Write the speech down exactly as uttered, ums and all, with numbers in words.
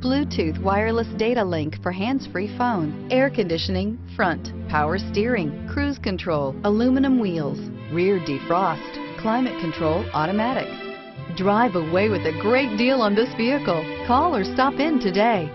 Bluetooth wireless data link for hands-free phone, air conditioning, front, power steering, cruise control, aluminum wheels, rear defrost, climate control automatic. Drive away with a great deal on this vehicle. Call or stop in today.